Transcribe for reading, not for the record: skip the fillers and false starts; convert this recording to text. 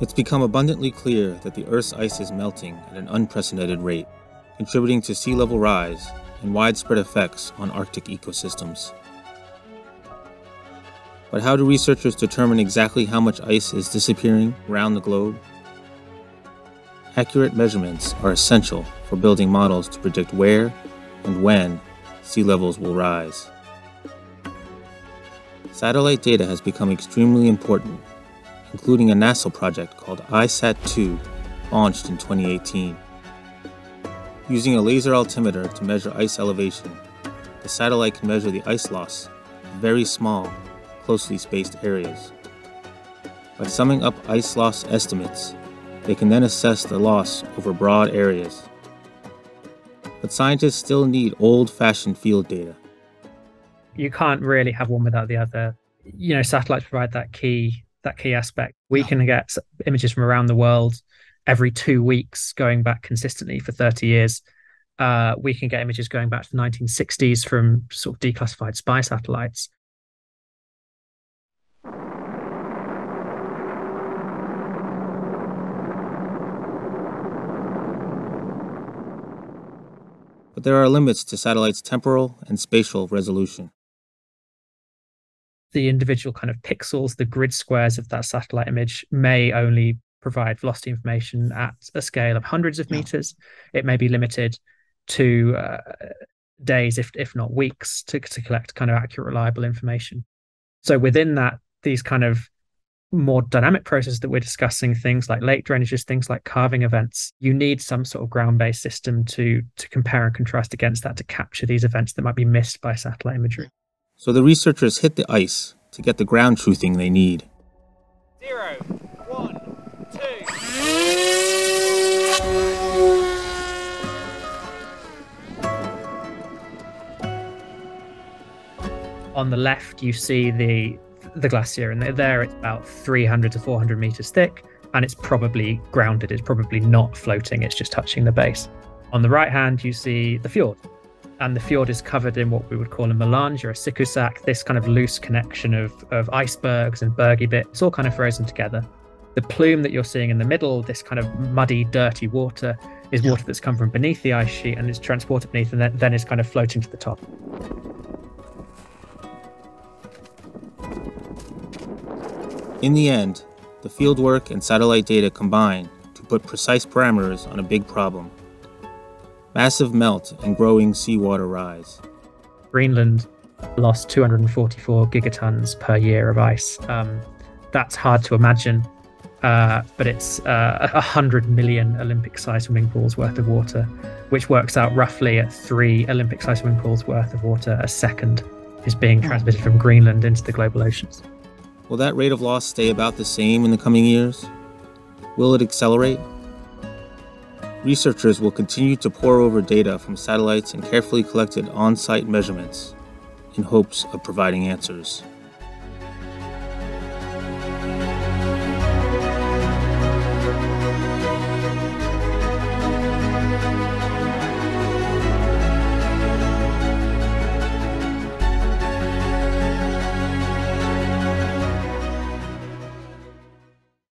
It's become abundantly clear that the Earth's ice is melting at an unprecedented rate, contributing to sea level rise and widespread effects on Arctic ecosystems. But how do researchers determine exactly how much ice is disappearing around the globe? Accurate measurements are essential for building models to predict where and when sea levels will rise. Satellite data has become extremely important, including a NASA project called ICESat-2, launched in 2018. Using a laser altimeter to measure ice elevation, the satellite can measure the ice loss in very small, closely spaced areas. By summing up ice loss estimates, they can then assess the loss over broad areas. But scientists still need old-fashioned field data. You can't really have one without the other. You know, satellites provide that key aspect. We can get images from around the world every 2 weeks, going back consistently for 30 years. We can get images going back to the 1960s from sort of declassified spy satellites. But there are limits to satellites' temporal and spatial resolution. The individual kind of pixels, the grid squares of that satellite image may only provide velocity information at a scale of hundreds of meters. It may be limited to days, if not weeks, to collect kind of accurate, reliable information. So within that, these kind of more dynamic processes that we're discussing, things like lake drainages, things like calving events, you need some sort of ground-based system to compare and contrast against that to capture these events that might be missed by satellite imagery. So the researchers hit the ice to get the ground truthing they need. 0, 1, 2. On the left, you see the glacier, and there it's about 300 to 400 meters thick, and it's probably grounded. It's probably not floating, it's just touching the base. On the right hand, you see the fjord, and the fjord is covered in what we would call a melange or a siku-sac, this kind of loose connection of icebergs and bergy bits. It's all kind of frozen together. The plume that you're seeing in the middle, this kind of muddy, dirty water, is water that's come from beneath the ice sheet and is transported beneath, and then is kind of floating to the top. In the end, the fieldwork and satellite data combine to put precise parameters on a big problem: massive melt and growing seawater rise. Greenland lost 244 gigatons per year of ice. That's hard to imagine, but it's 100 million Olympic-sized swimming pools worth of water, which works out roughly at 3 Olympic-sized swimming pools worth of water a second is being transmitted from Greenland into the global oceans. Will that rate of loss stay about the same in the coming years? Will it accelerate? Researchers will continue to pore over data from satellites and carefully collected on-site measurements in hopes of providing answers.